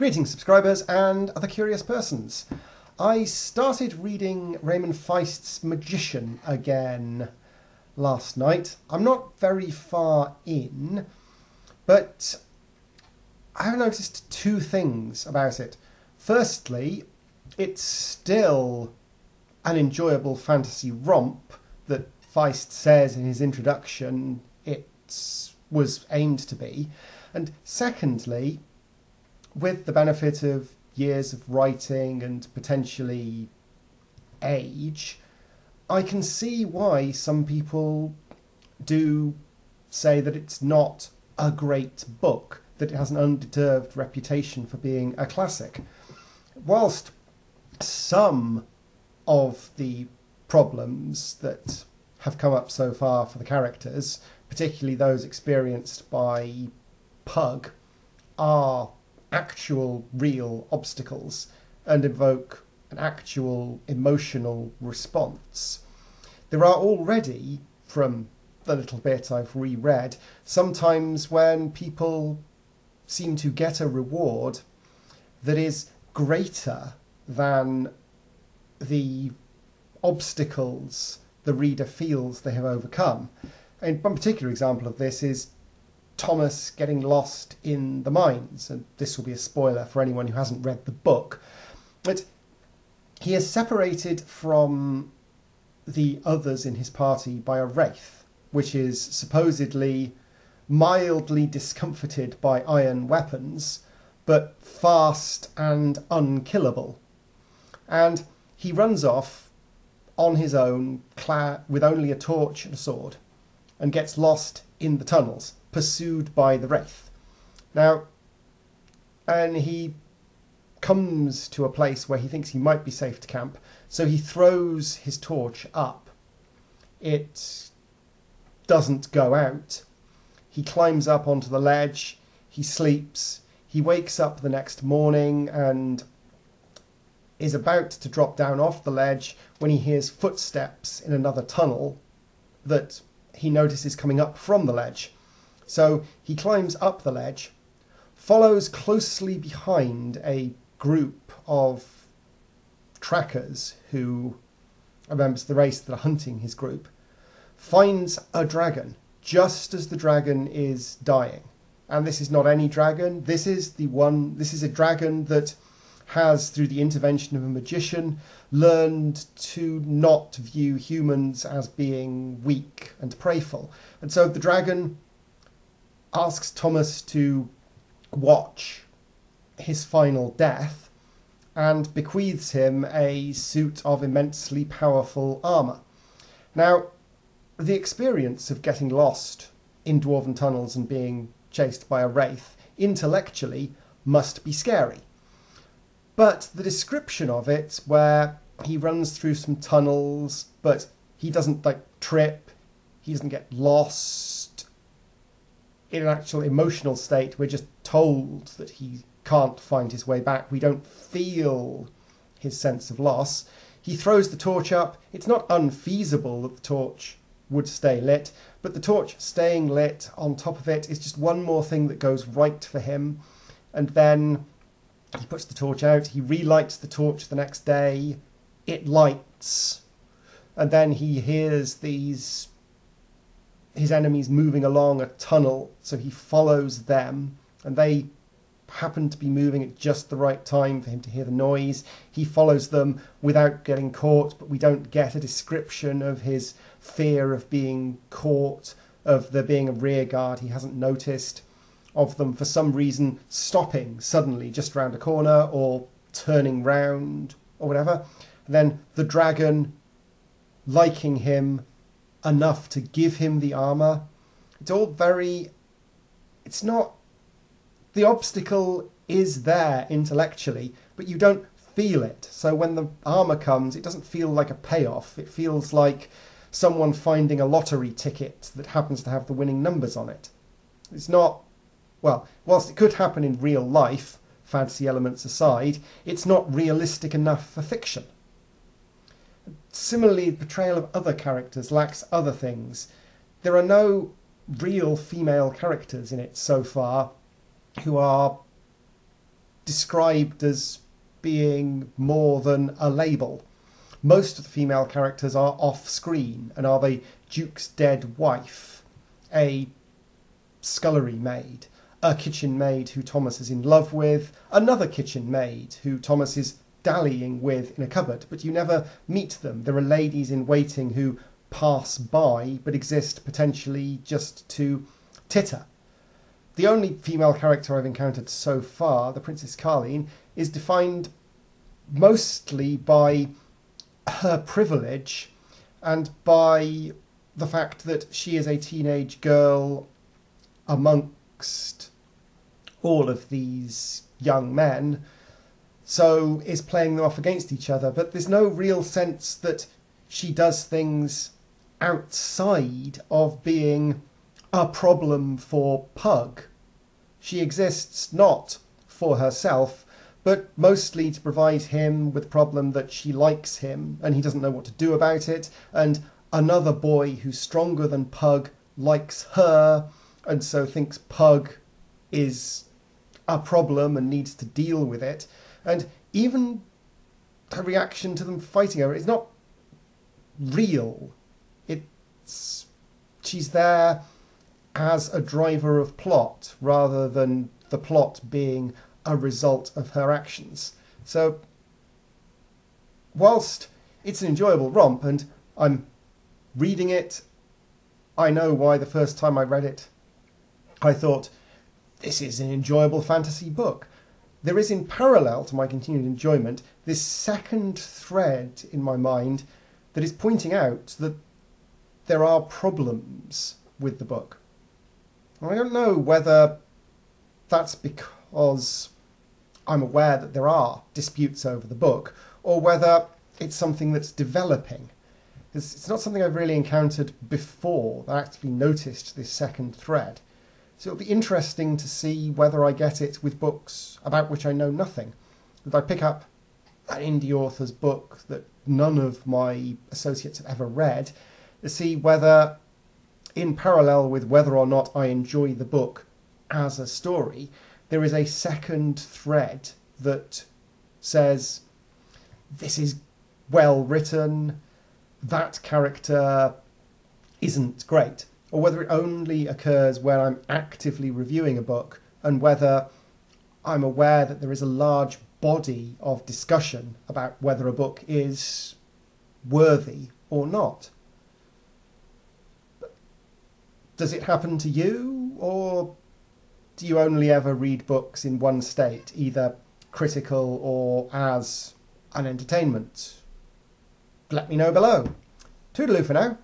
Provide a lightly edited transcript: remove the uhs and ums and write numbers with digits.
Greetings, subscribers and other curious persons. I started reading Raymond Feist's Magician again last night. I'm not very far in, but I've noticed two things about it. Firstly, it's still an enjoyable fantasy romp that Feist says in his introduction it was aimed to be. And secondly, with the benefit of years of writing and potentially age, I can see why some people do say that it's not a great book, that it has an undeserved reputation for being a classic. Whilst some of the problems that have come up so far for the characters, particularly those experienced by Pug, are actual real obstacles and evoke an actual emotional response. There are already, from the little bit I've reread, sometimes when people seem to get a reward that is greater than the obstacles the reader feels they have overcome. And one particular example of this is Thomas getting lost in the mines, and this will be a spoiler for anyone who hasn't read the book, but he is separated from the others in his party by a wraith, which is supposedly mildly discomfited by iron weapons, but fast and unkillable. And he runs off on his own, with only a torch and a sword, and gets lost in the tunnels, pursued by the wraith. Now, and he comes to a place where he thinks he might be safe to camp, so he throws his torch up. It doesn't go out. He climbs up onto the ledge, he sleeps, he wakes up the next morning and is about to drop down off the ledge when he hears footsteps in another tunnel that he notices coming up from the ledge. So he climbs up the ledge, follows closely behind a group of trackers who are members of the race that are hunting his group, finds a dragon just as the dragon is dying. And this is not any dragon. This is a dragon that has, through the intervention of a magician, learned to not view humans as being weak and prayful. And so the dragon asks Thomas to watch his final death and bequeaths him a suit of immensely powerful armour. Now, the experience of getting lost in dwarven tunnels and being chased by a wraith intellectually must be scary. But the description of it, where he runs through some tunnels, but he doesn't trip, he doesn't get lost, in an actual emotional state, we're just told that he can't find his way back. We don't feel his sense of loss. He throws the torch up. It's not unfeasible that the torch would stay lit, but the torch staying lit on top of it is just one more thing that goes right for him. And then he puts the torch out. He relights the torch the next day. It lights. And then he hears these his enemies moving along a tunnel, so he follows them, and they happen to be moving at just the right time for him to hear the noise. He follows them without getting caught, but we don't get a description of his fear of being caught, of there being a rear guard he hasn't noticed, of them for some reason stopping suddenly just round a corner or turning round or whatever. And then the dragon liking him enough to give him the armor. It's all very, it's not, the obstacle is there intellectually, but you don't feel it. So when the armor comes, it doesn't feel like a payoff. It feels like someone finding a lottery ticket that happens to have the winning numbers on it. It's not, well, whilst it could happen in real life, fantasy elements aside, it's not realistic enough for fiction. Similarly, the portrayal of other characters lacks other things. There are no real female characters in it so far who are described as being more than a label. Most of the female characters are off-screen and are the Duke's dead wife, a scullery maid, a kitchen maid who Thomas is in love with, another kitchen maid who Thomas is dallying with in a cupboard, but you never meet them. There are ladies in waiting who pass by but exist potentially just to titter. The only female character I've encountered so far, the Princess Carline, is defined mostly by her privilege and by the fact that she is a teenage girl amongst all of these young men, so is playing them off against each other. But there's no real sense that she does things outside of being a problem for Pug. She exists not for herself, but mostly to provide him with the problem that she likes him and he doesn't know what to do about it, and another boy who's stronger than Pug likes her and so thinks Pug is a problem and needs to deal with it. And even her reaction to them fighting her, it's not real. She's there as a driver of plot rather than the plot being a result of her actions. So whilst it's an enjoyable romp and I'm reading it, I know why the first time I read it I thought, this is an enjoyable fantasy book. There is, in parallel to my continued enjoyment, this second thread in my mind that is pointing out that there are problems with the book. And I don't know whether that's because I'm aware that there are disputes over the book, or whether it's something that's developing. It's not something I've really encountered before that I actually noticed this second thread. So it'll be interesting to see whether I get it with books about which I know nothing. If I pick up an indie author's book that none of my associates have ever read, to see whether, in parallel with whether or not I enjoy the book as a story, there is a second thread that says, this is well written, that character isn't great, or whether it only occurs when I'm actively reviewing a book, and whether I'm aware that there is a large body of discussion about whether a book is worthy or not. But does it happen to you, or do you only ever read books in one state, either critical or as an entertainment? Let me know below. Toodaloo for now.